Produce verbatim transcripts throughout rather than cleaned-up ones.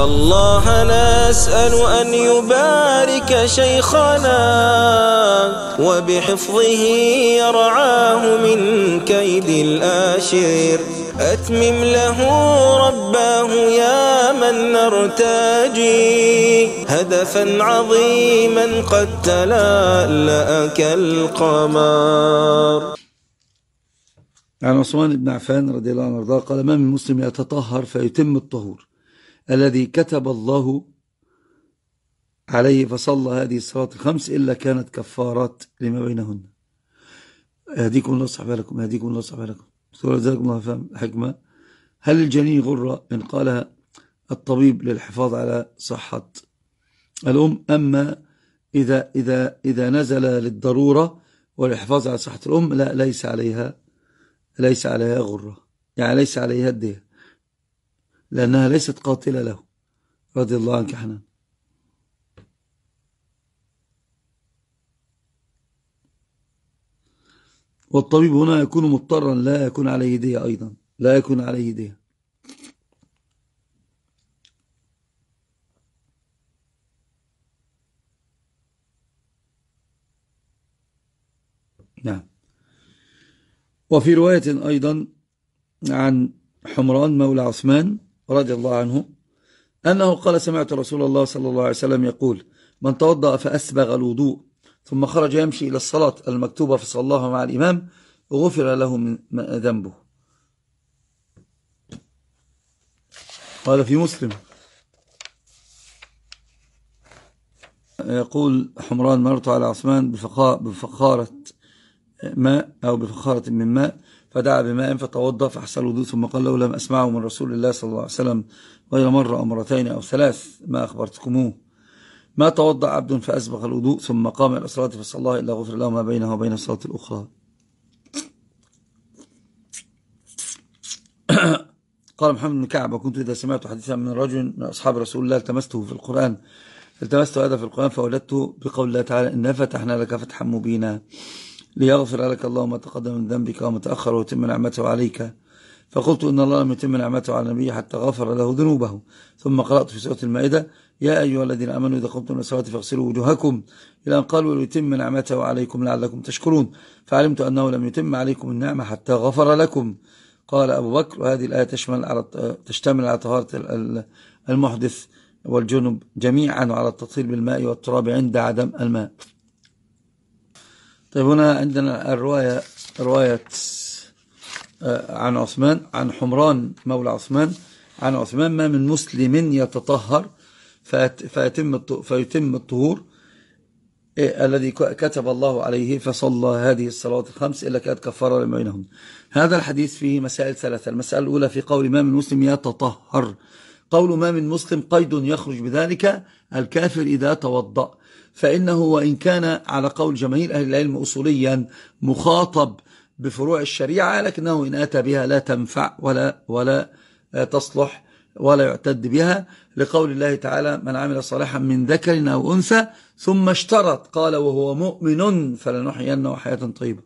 فالله نسأل أن يبارك شيخنا وبحفظه يرعاه من كيد الآشر. أتمم له رباه يا من نرتجي هدفا عظيما قد تلألأ كالقمر. عن عثمان بن عفان رضي الله عنه وارضاه قال: ما من مسلم يتطهر فيتم الطهور الذي كتب الله عليه فصلى هذه الصلوات الخمس إلا كانت كفارات لما بينهن. يهديكم الله ويصلح بالكم، يهديكم الله ويصلح بالكم. جزاكم الله فهم حكمة. هل الجنين غرة إن قالها الطبيب للحفاظ على صحة الأم، أما إذا إذا إذا نزل للضرورة والحفاظ على صحة الأم لا، ليس عليها ليس عليها غرة، يعني ليس عليها الدية، لأنها ليست قاتلة له. رضي الله عنك حنان. والطبيب هنا يكون مضطرا، لا يكون عليه دية أيضا، لا يكون عليه دية. نعم. وفي رواية أيضا عن حمران مولى عثمان رضي الله عنه أنه قال: سمعت رسول الله صلى الله عليه وسلم يقول: من توضأ فأسبغ الوضوء ثم خرج يمشي إلى الصلاة المكتوبة فصلاها مع الإمام غفر له من ذنبه. قال في مسلم، يقول حمران: مرت على عثمان بفخارة ماء أو بفخارة من ماء فدعا بماء فتوضأ فأحسن الوضوء، ثم قال له: لم أسمعه من رسول الله صلى الله عليه وسلم غير مرة أو مرتين أو ثلاث ما أخبرتكموه. ما توضأ عبد فأسبغ الوضوء ثم قام إلى الصلاة فصلاه إلا غفر له ما بينه وبين الصلاة الأخرى. قال محمد بن كعب: وكنت إذا سمعت حديثا من رجل من أصحاب رسول الله التمسته في القرآن التمست هذا في القرآن فوجدته بقول الله تعالى: إنا فتحنا لك فتحا مبينا ليغفر لك الله ما تقدم من ذنبك وما تأخر ويتم نعمته عليك، فقلت إن الله لم يتم نعمته على النبي حتى غفر له ذنوبه. ثم قرأت في سورة المائدة: يا أيها الذين آمنوا إذا قمتم إلى الصلاة فاغسلوا وجوهكم إلى أن قالوا ليتم نعمته عليكم لعلكم تشكرون، فعلمت أنه لم يتم عليكم النعمة حتى غفر لكم. قال أبو بكر: وهذه الآية تشمل على تشتمل على طهارة المحدث والجنب جميعا وعلى التطهير بالماء والتراب عند عدم الماء. طيب، هنا عندنا الرواية رواية عن عثمان عن حمران مولى عثمان عن عثمان: ما من مسلم يتطهر فيتم فيتم الطهور إيه الذي كتب الله عليه فصلى هذه الصلوات الخمس إلا كانت كفارة لما بينهم. هذا الحديث فيه مسائل ثلاثة. المسألة الأولى في قول ما من مسلم يتطهر، قول ما من مسلم قيد يخرج بذلك الكافر إذا توضأ، فإنه وإن كان على قول جماهير أهل العلم أصوليا مخاطب بفروع الشريعة، لكنه إن أتى بها لا تنفع ولا ولا تصلح ولا يعتد بها، لقول الله تعالى: من عمل صالحا من ذكر أو أنثى ثم اشترط، قال: وهو مؤمن فلنحيينه حياة طيبة.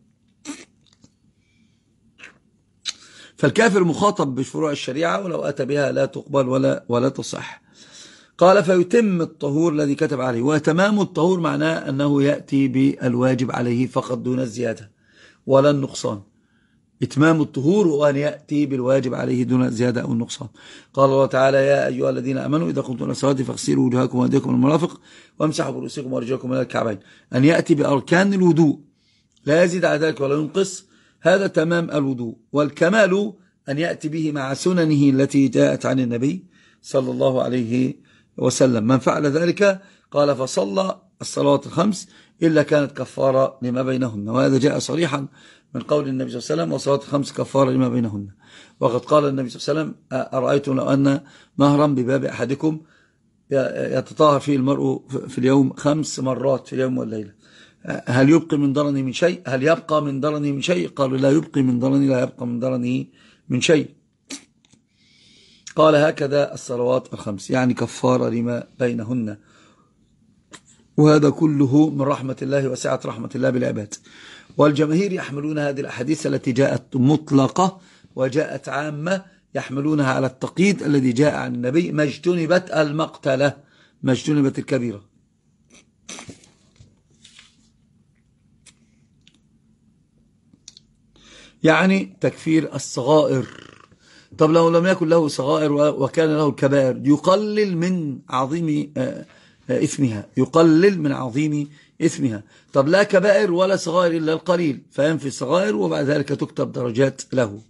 فالكافر مخاطب بفروع الشريعة ولو أتى بها لا تقبل ولا ولا تصح. قال: فيتم الطهور الذي كتب عليه. وتمام الطهور معناه أنه يأتي بالواجب عليه فقط دون الزيادة ولا النقصان. إتمام الطهور وأن يأتي بالواجب عليه دون زيادة أو النقصان. قال الله تعالى: يا أيها الذين آمنوا إذا قمتم إلى الصلاة فاغسلوا وجوهكم وأيديكم إلى المرافق وامسحوا برؤوسكم وأرجلكم إلى الكعبين. أن يأتي بأركان الوضوء لا يزيد على ذلك ولا ينقص، هذا تمام الوضوء. والكمال أن يأتي به مع سننه التي جاءت عن النبي صلى الله عليه وسلم. من فعل ذلك قال: فصلى الصلوات الخمس إلا كانت كفارة لما بينهن. وهذا جاء صريحا من قول النبي صلى الله عليه وسلم: والصلاة الخمس كفارة لما بينهن. وقد قال النبي صلى الله عليه وسلم: أرأيتم لو أن نهرا بباب أحدكم يتطهر فيه المرء في اليوم خمس مرات في اليوم والليلة، هل يبقي من درني من شيء؟ هل يبقى من درني من شيء؟ قالوا: لا يبقي من درني، لا يبقى من درني من شيء. قال: هكذا الصلوات الخمس، يعني كفارة لما بينهن. وهذا كله من رحمة الله وسعة رحمة الله بالعباد. والجماهير يحملون هذه الأحاديث التي جاءت مطلقة وجاءت عامة يحملونها على التقييد الذي جاء عن النبي: ما اجتنبت المقتلة، ما اجتنبت الكبيرة. يعني تكفير الصغائر. طب لو لم يكن له صغائر وكان له الكبائر، يقلل من عظيم إثمها، يقلل من عظيم إثمها. طب لا كبائر ولا صغائر إلا القليل، فينفي الصغائر وبعد ذلك تكتب درجات له.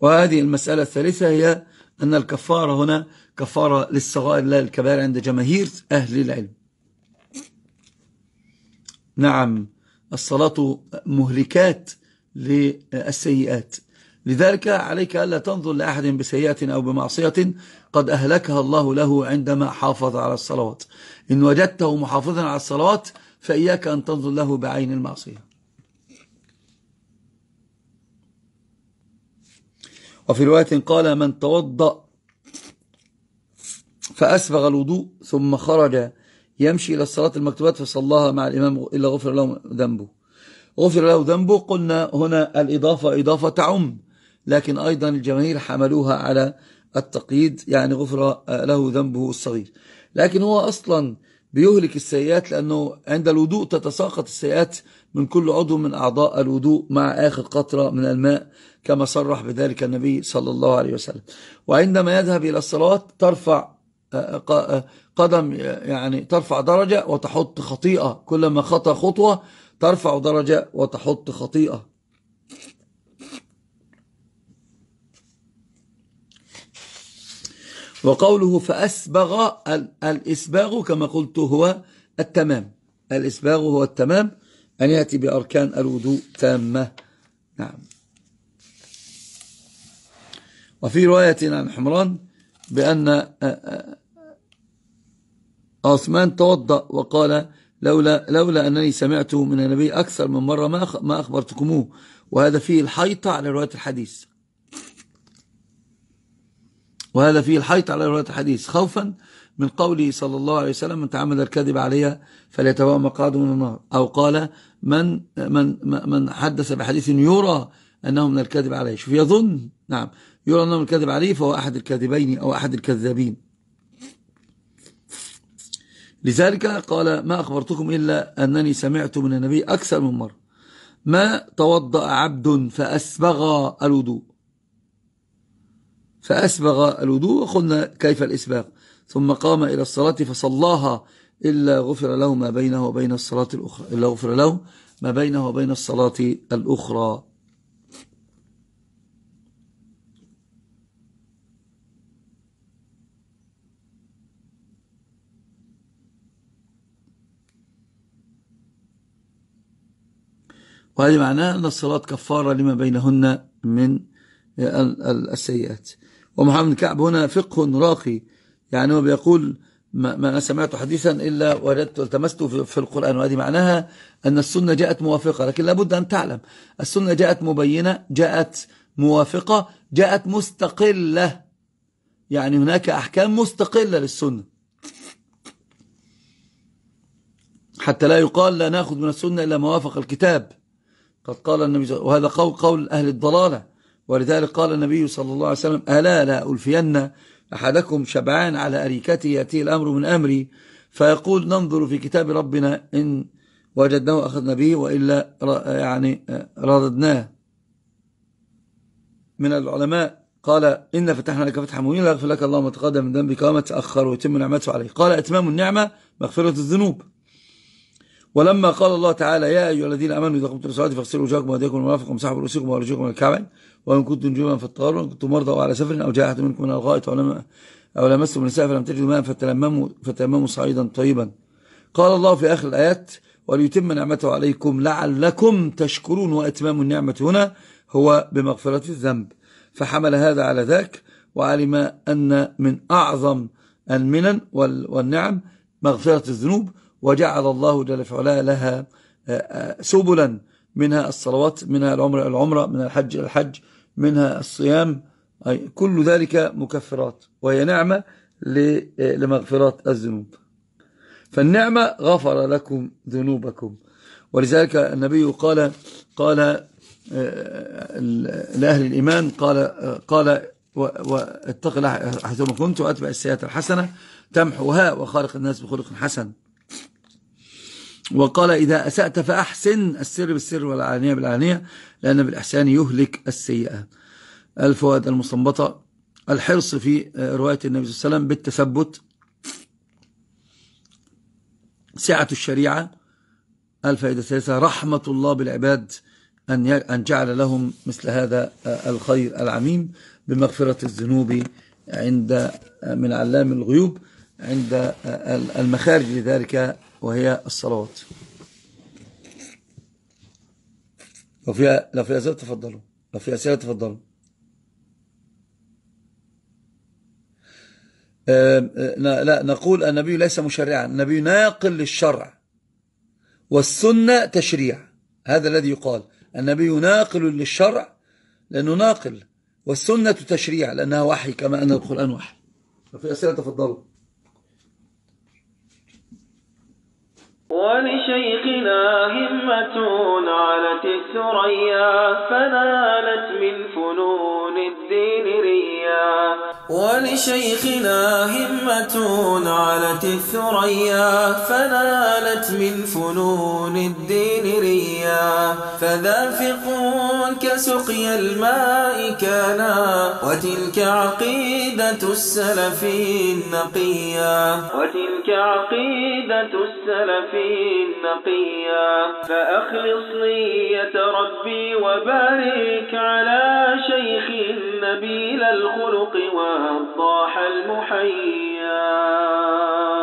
وهذه المسألة الثالثة هي أن الكفارة هنا كفارة للصغائر لا للكبائر عند جماهير أهل العلم. نعم، الصلاة مهلكات للسيئات، لذلك عليك ألا تنظر لأحد بسيئة أو بمعصية قد أهلكها الله له عندما حافظ على الصلوات. إن وجدته محافظا على الصلوات فإياك أن تنظر له بعين المعصية. وفي رواية قال: من توضأ فأسبغ الوضوء ثم خرج يمشي إلى الصلاة المكتوبات فصلاها مع الإمام إلا غفر له ذنبه. غفر له ذنبه، قلنا هنا الإضافة إضافة تعم، لكن أيضا الجماهير حملوها على التقييد، يعني غفر له ذنبه الصغير. لكن هو أصلا بيهلك السيئات، لأنه عند الوضوء تتساقط السيئات من كل عضو من أعضاء الوضوء مع آخر قطرة من الماء، كما صرح بذلك النبي صلى الله عليه وسلم. وعندما يذهب إلى الصلاة ترفع قدم، يعني ترفع درجة وتحط خطيئة، كلما خطأ خطوة ترفع درجة وتحط خطيئة. وقوله فأسبغ، الإسباغ كما قلت هو التمام، الإسباغ هو التمام، أن يأتي بأركان الوضوء تامة. نعم. وفي رواية عن حمران بأن عثمان توضأ وقال: لولا, لولا أنني سمعته من النبي أكثر من مرة ما أخبرتكموه. وهذا فيه الحيطة على رواية الحديث، وهذا فيه الحيطة على رواية الحديث خوفا من قوله صلى الله عليه وسلم: من تعمد الكذب علي فليتبوأ مقعده من النار، أو قال: من, من, من حدث بحديث يرى أنه من الكذب عليه. شوف، يظن، نعم، يرى أنه من الكذب عليه فهو أحد الكاذبين أو أحد الكذابين. لذلك قال: ما أخبرتكم إلا أنني سمعت من النبي أكثر من مرة ما توضأ عبد فأسبغ الوضوء، فأسبغ الوضوء، وقلنا كيف الإسباغ، ثم قام إلى الصلاة فصلاها إلا غفر له ما بينه وبين الصلاة الأخرى، إلا غفر له ما بينه وبين الصلاة الأخرى. وهذه معناه أن الصلاة كفارة لما بينهن من السيئات. ومحمد الكعب هنا فقه راقي، يعني هو بيقول: ما سمعت حديثا إلا وجدت التمسته في القرآن. وهذه معناها أن السنة جاءت موافقة، لكن لابد أن تعلم السنة جاءت مبينة، جاءت موافقة، جاءت مستقلة، يعني هناك أحكام مستقلة للسنة، حتى لا يقال لا نأخذ من السنة إلا ما وافق الكتاب. قد قال النبي، وهذا قول, قول أهل الضلالة، ولذلك قال النبي صلى الله عليه وسلم: ألا لا ألفين أحدكم شبعان على أريكته يأتي الأمر من أمري فيقول: ننظر في كتاب ربنا، إن وجدناه أخذنا به وإلا يعني رددناه. من العلماء قال: إن فتحنا لك فتحا مبينا ليغفر لك الله ما تقدم من ذنبك وما تأخر ويتم نعمته عليه. قال: إتمام النعمة مغفرة الذنوب. ولما قال الله تعالى: يا أيها الذين آمنوا إذا قمتم إلى الصلاة فاغسلوا وجوهكم وأيديكم ومرافقكم وامسحوا برؤوسكم وأرجلكم من الكعبين وإن كنتم جنبا فاطهروا وإن كنتم مرضى أو على سفر أو جاء أحد منكم من الغائط أو لمستم النساء فلم تجدوا ماء فتيمموا فتيمموا صعيدا طيبا. قال الله في آخر الآيات: وليتم نعمته عليكم لعلكم تشكرون. وإتمام النعمة هنا هو بمغفرة الذنب. فحمل هذا على ذاك، وعلم أن من أعظم المنن والنعم مغفرة الذنوب، وجعل الله جل في علاه لها سبلا، منها الصلوات، منها العمرة العمرة، منها الحج الحج، منها الصيام، كل ذلك مكفرات، وهي نعمة لمغفرات الذنوب. فالنعمة: غفر لكم ذنوبكم. ولذلك النبي قال قال لأهل الإيمان قال قال واتق الله حيثما كنت واتبع السيئات الحسنة تمحوها وخالق الناس بخلق حسن. وقال إذا أسأت فأحسن، السر بالسر والعلانية بالعلانية، لأن بالإحسان يهلك السيئة. الفوائد المستنبطة: الحرص في رواية النبي صلى الله عليه وسلم بالتثبت، سعة الشريعة. الفائدة الثالثة: رحمة الله بالعباد أن جعل لهم مثل هذا الخير العميم بمغفرة الذنوب عند من علام الغيوب عند المخارج لذلك وهي الصلوات. لو فيها لو فيها أسئلة تفضلوا، لو فيها أسئلة تفضلوا. لا نقول النبي ليس مشرعا، النبي ناقل للشرع والسنة تشريع، هذا الذي يقال النبي ناقل للشرع لأنه ناقل، والسنة تشريع لأنها وحي كما أن القرآن وحي. ففي أسئلة تفضلوا. ولشيخنا همة علت الثريا فنالت من فنون الدين ريا. ولشيخنا همة علت الثريا فنالت من فنون الدين ريا. فذافقون كسقي الماء كانا وتلك عقيدة السلف النقيا. وتلك عقيدة السلف النقيا. فأخلص نية ربي وبارك على شيخ نبيل الخلق والضاح المحيا.